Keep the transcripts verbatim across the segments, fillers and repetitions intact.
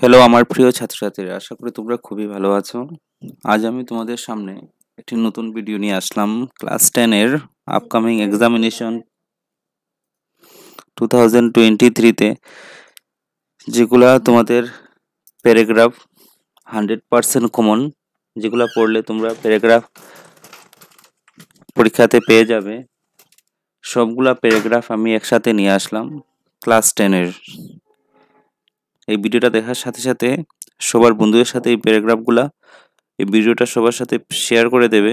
Hello আমার প্রিয় ছাত্রছাত্রীরা, আশা করি তোমরা খুবই ভালো আছো। আজ আমি তোমাদের সামনে একটি নতুন ভিডিও নিয়ে আসলাম। ক্লাস দশ এর আপকামিং এক্সামিনেশন দুই হাজার তেইশ তে যেগুলা তোমাদের প্যারাগ্রাফ একশো পার্সেন্ট কমন, যেগুলা পড়লে তোমরা প্যারাগ্রাফ পরীক্ষাতে পেয়ে যাবে, সবগুলা প্যারাগ্রাফ আমি একসাথে নিয়ে আসলাম ক্লাস দশ এর। এই ভিডিওটা দেখার সাথে সাথে সবার বন্ধুদের সাথে এই প্যারাগ্রাফগুলা, এই ভিডিওটা সবার সাথে শেয়ার করে দেবে।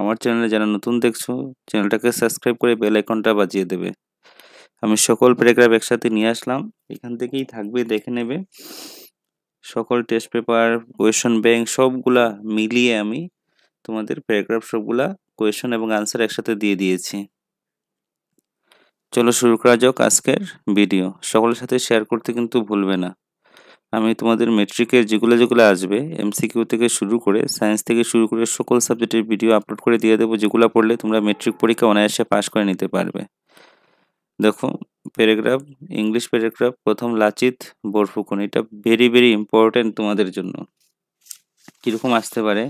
আমার চ্যানেলে যারা নতুন দেখছো, চ্যানেলটাকে সাবস্ক্রাইব করে বেল আইকনটা বাজিয়ে দেবে। আমি সকল প্যারাগ্রাফ একসাথে নিয়ে আসলাম, এখান থেকেই থাকবে, দেখে নেবে। সকল টেস্ট পেপার, কোয়েশন ব্যাংক সবগুলা মিলিয়ে আমি তোমাদের প্যারাগ্রাফ সবগুলা কোয়েশন এবং আনসার একসাথে দিয়ে দিয়েছি। চলো শুরু করা যাক আজকের ভিডিও। সকলের সাথে শেয়ার করতে কিন্তু ভুলবে না। আমি তোমাদের মেট্রিকের যেগুলো যেগুলো আসবে, এমসিকিউ থেকে শুরু করে সায়েন্স থেকে শুরু করে সকল সাবজেক্টের ভিডিও আপলোড করে দিয়ে দেবো, যেগুলো পড়লে তোমরা মেট্রিক পরীক্ষা অনায়াসে পাস করে নিতে পারবে। দেখো প্যারাগ্রাফ, ইংলিশ প্যারাগ্রাফ প্রথম লাচিত বরফুকন। এটা ভেরি ভেরি ইম্পর্টেন্ট তোমাদের জন্য। কীরকম আসতে পারে?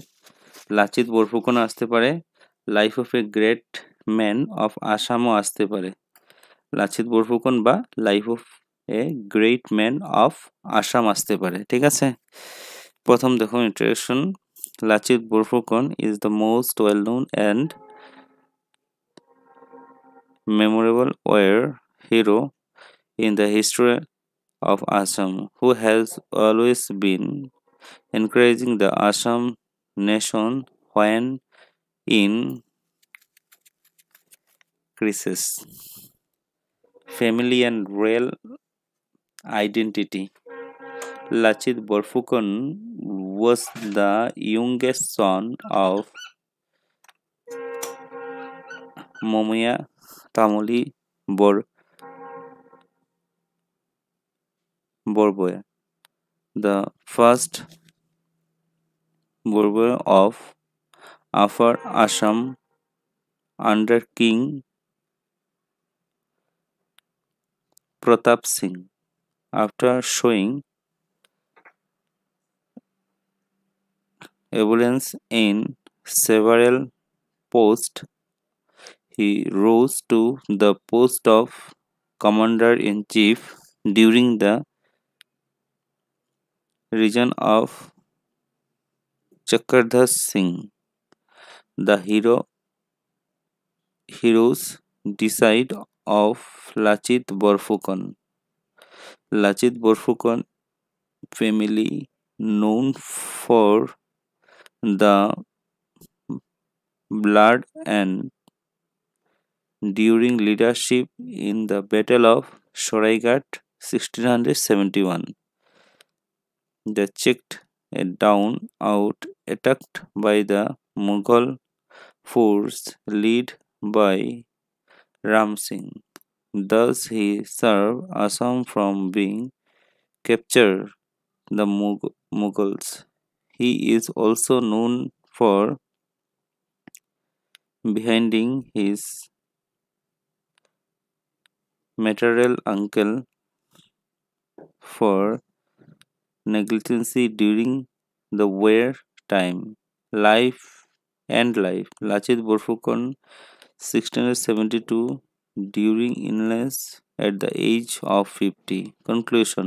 লাচিত বরফুকন আসতে পারে, life of a great man of আসামও আসতে পারে। লাচিত বরফুকন বা life of a great man of Assam আসতে পারে, ঠিক আছে। প্রথম দেখো introduction, Lachit Borphukan is the most well known and memorable war hero in the history of Assam, who has always been encouraging the Assam nation when in crisis. Family and real identity. Lachit Borphukan was the youngest son of Mumuya Tamuli Bor Borboya, the first Borboya of Upper Assam under King Pratap Singh. After showing abundance in several posts, he rose to the post of commander-in-chief during the reign of Chakradhas Singh. The hero heroes decide of Lachit Borphukan. Lachit Borphukan family known for the blood and during leadership in the Battle of Saraighat sixteen seventy-one. They checked a down out attacked by the Mughal force led by Ram Singh. Thus he served Assam from being captured the Mugh Mughals. He is also known for behind his maternal uncle for negligence during the war time. Life and life. Lachit Borphukan sixteen seventy-two during illness at the age of fifty. Conclusion.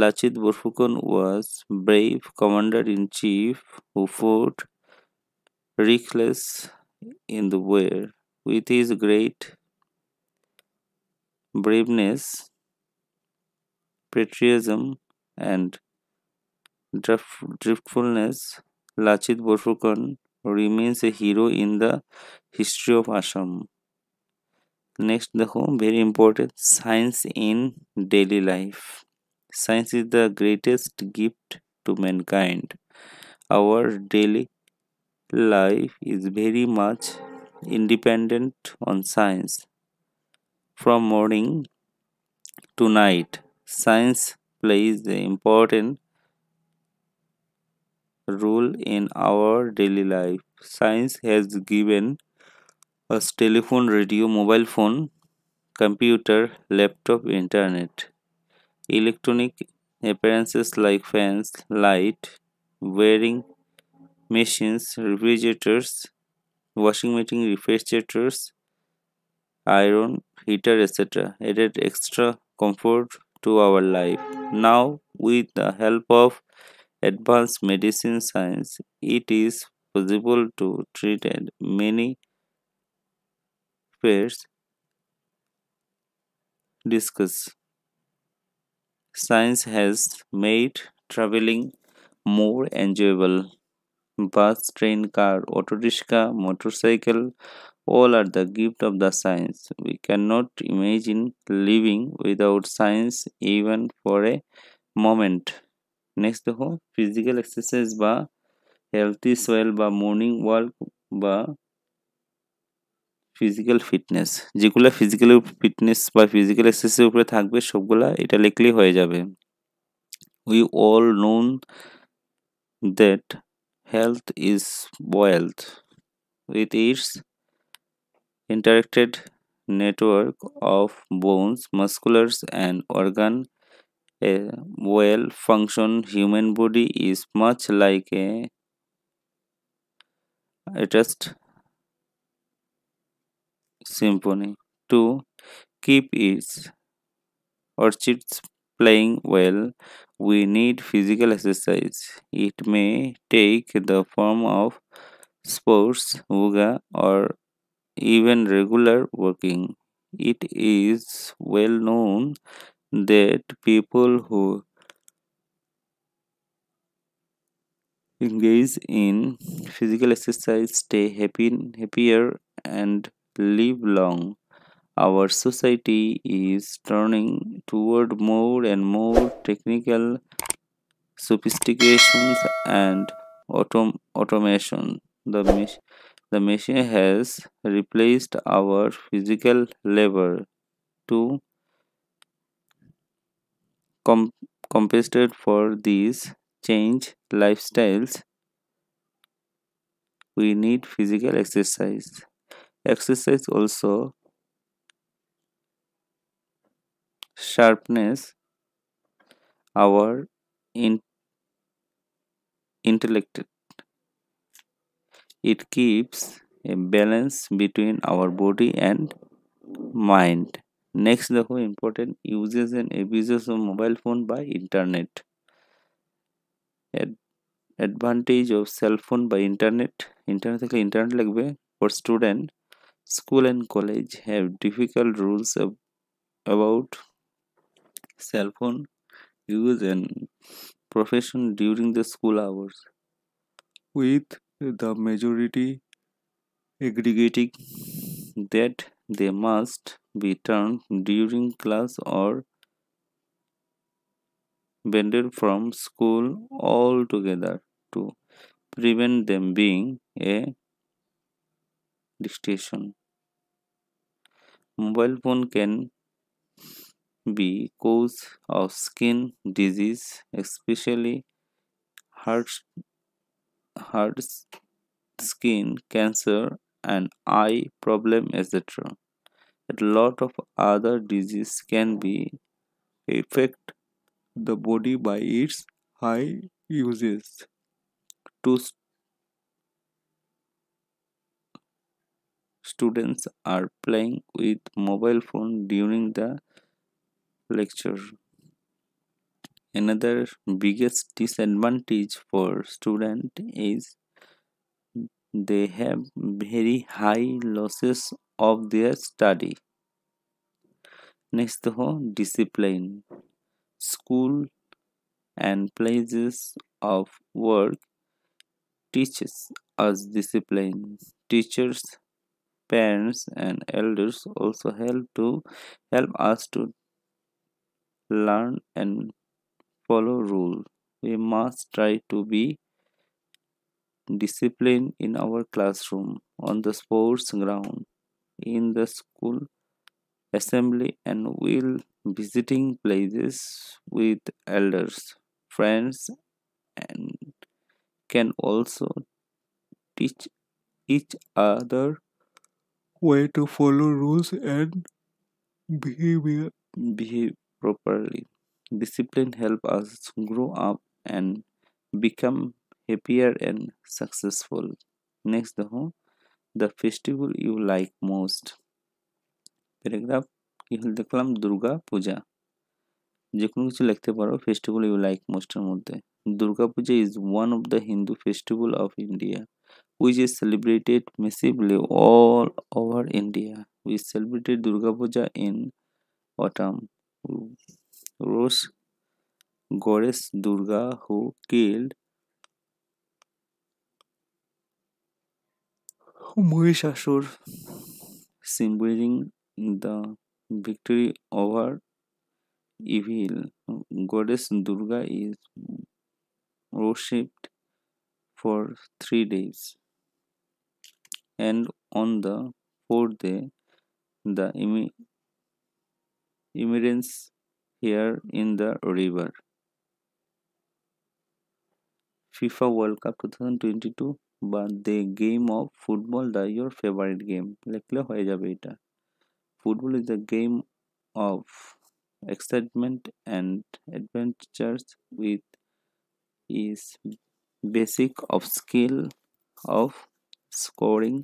Lachit Borphukan was brave commander-in-chief who fought reckless in the war. With his great braveness, patriotism and driftfulness, Lachit Borphukan remains a hero in the history of Assam. Next, the home very important, science in daily life. Science is the greatest gift to mankind. Our daily life is very much independent on science. From morning to night, science plays the important role in our daily life. Science has given us telephone, radio, mobile phone, computer, laptop, internet, electronic appearances like fans, light, wearing machines, refrigerators, washing machine, refrigerators, iron, heater, et cetera added extra comfort to our life. Now, with the help of advanced medicine science, it is possible to treat many pairs. Discuss. Science has made traveling more enjoyable. Bus, train, car, auto rickshaw, motorcycle, all are the gift of the science. We cannot imagine living without science even for a moment. Next ho physical exercise ba healthy soil ba morning walk ba physical fitness. Jegula physical fitness ba physical exercise upore thakbe sobgula eta likli hoye jabe. We all know that health is wealth. With its interacted network of bones, muscles, and organ, a well-functioned human body is much like a artist symphony. To keep its orchids playing well, we need physical exercise. It may take the form of sports, yoga, or even regular working. It is well known that people who engage in physical exercise stay happy, happier and live long. Our society is turning toward more and more technical sophistications and autom automation. The mach the machine has replaced our physical labor to Com compensated for these change lifestyles. We need physical exercise. Exercise also sharpens our in intellect. It keeps a balance between our body and mind. Next, the whole important uses and abuses of mobile phone by internet. Ad advantage of cell phone by internet. Internet internet like for student, school and college have difficult rules ab about cell phone use and profession during the school hours, with the majority aggregating that they must be turned during class or banned from school altogether to prevent them being a distraction. Mobile phone can be cause of skin disease, especially heart, heart skin cancer and eye problem, et cetera. A lot of other diseases can be affect the body by its high uses. Two st students are playing with mobile phone during the lecture. Another biggest disadvantage for student is they have very high losses of their study. Next, the discipline. School and places of work teaches us discipline. Teachers, parents, and elders also help to help us to learn and follow rules. We must try to be discipline in our classroom, on the sports ground, in the school assembly, and while visiting places with elders, friends, and can also teach each other way to follow rules and behavior behave properly. Discipline helps us grow up and become happier and successful. Next, the the festival you like most. Paragraph কি হল দেখলাম দুর্গা পূজা যে কোনো কিছু লিখতে পারো festival you like মোস্টের মধ্যে Durga Puja is one of the Hindu festival of India which is celebrated massively all over India. We celebrated Durga Puja in autumn. Rose goddess Durga who killed Mahishasur, symbolizing the victory over evil. Goddess Durga is worshipped for three days, and on the fourth day, the immigrants here in the river. FIFA World Cup twenty twenty-two, but the game of football, the your favorite game. Lekle hoye jabe eta. Football is a game of excitement and adventures with its basic of skill of scoring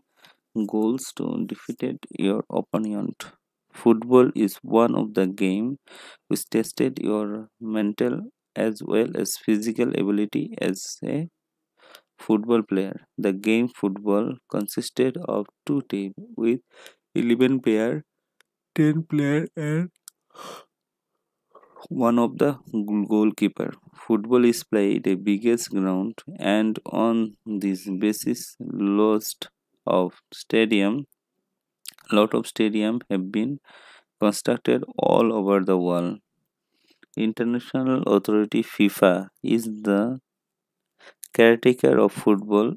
goals to defeat your opponent. Football is one of the game which tested your mental as well as physical ability as a football player. The game football consisted of two teams with eleven players, ten player and one of the goalkeeper. Football is played at biggest ground and on this basis lost of stadium lot of stadium have been constructed all over the world. International authority FIFA is the caretaker of football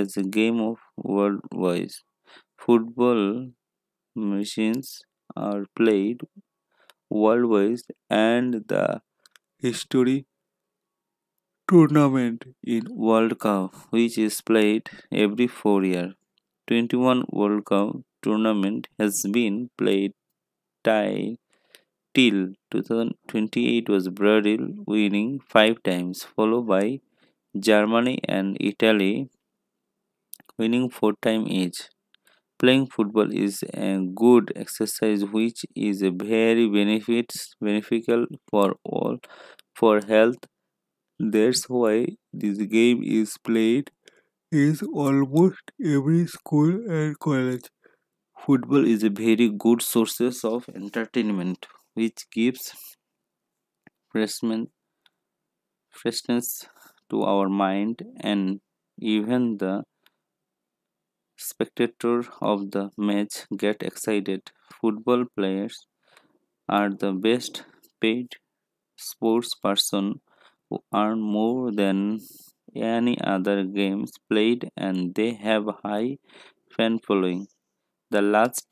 as a game of worldwide. Football machines are played worldwide and the history tournament in World Cup which is played every four years. twenty-one World Cup tournament has been played till two thousand twenty-eight was Brazil winning five times followed by Germany and Italy winning four times each. Playing football is a good exercise which is a very benefits beneficial for all for health. That's why this game is played in almost every school and college. Football is a very good sources of entertainment which gives freshmen freshness to our mind and even the spectator of the match get excited. Football players are the best paid sports person who earn more than any other games played and they have high fan following. The last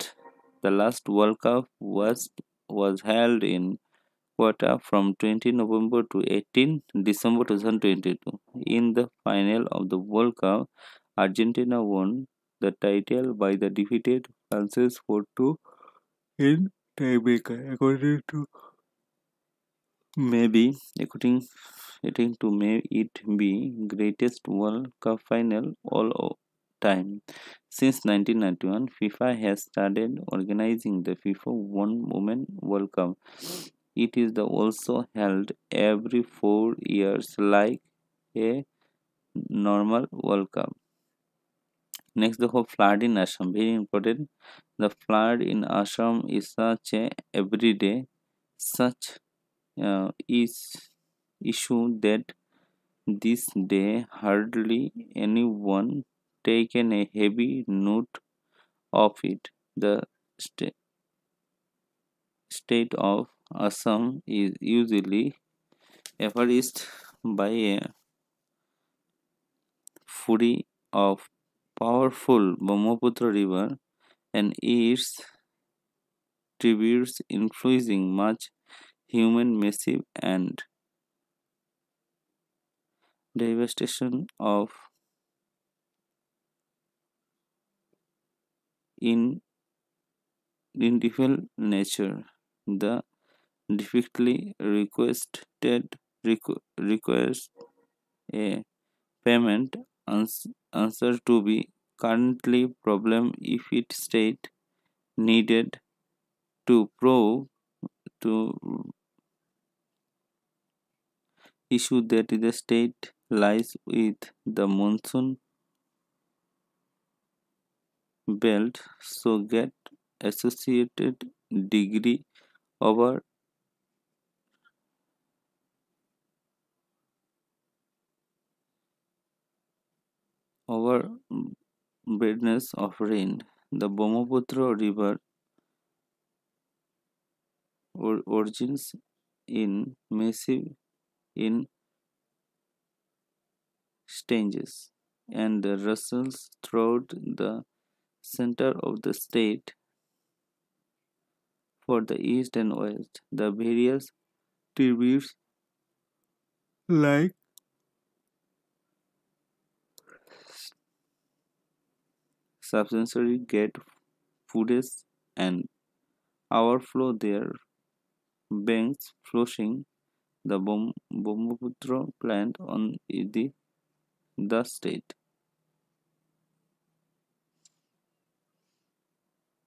the last World Cup was was held in Qatar from twentieth of November to eighteenth of December twenty twenty-two. In the final of the World Cup, Argentina won the title by the defeated France four two in tiebreaker. According to maybe, according, according to may it be greatest World Cup final all of time. Since nineteen ninety-one, FIFA has started organizing the FIFA One Women World Cup. It is the also held every four years like a normal World Cup. Next, the flood in Assam, very important. The flood in Assam is such a everyday such uh, is issue that this day hardly anyone taken a heavy note of it. The st state of Assam is usually effaced by a fury of powerful Brahmaputra river and its tributes influencing much human massive and devastation of in indifferent nature. The difficultly requested requ requires a payment ans answer to be currently problem if it state needed to prove to issue that the state lies with the monsoon belt, so get associated degree over over badness of rain. The Brahmaputra river or origins in massive in stages and rustles throughout the center of the state for the east and west. The various tributes like Subansiri get footage and overflow their banks, flushing the Brahmaputra plant on the, the state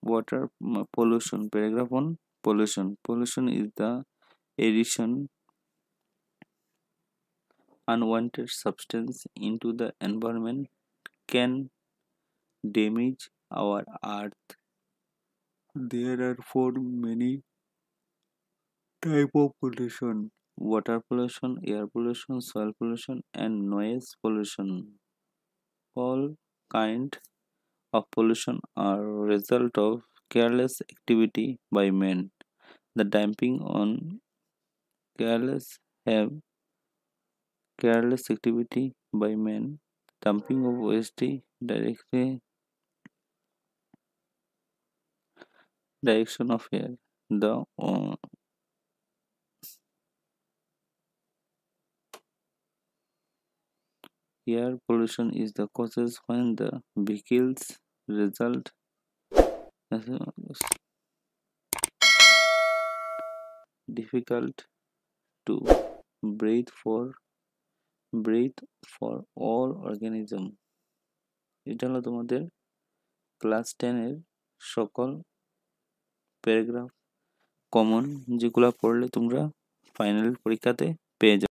water. Pollution. Paragraph one. Pollution. Pollution is the addition unwanted substance into the environment can damage our earth. There are four many type of pollution: water pollution, air pollution, soil pollution, and noise pollution. All kind of pollution are a result of careless activity by man. The damping on careless have careless activity by man. Dumping of waste directly direction of air. The uh, air pollution is the causes when the vehicles result difficult to breathe for breathe for all organism. এটা হলো তোমাদের class ten এর সকল paragraph common যেগুলো পড়লে তোমরা final পরীক্ষাতে পেয়ে যাবে।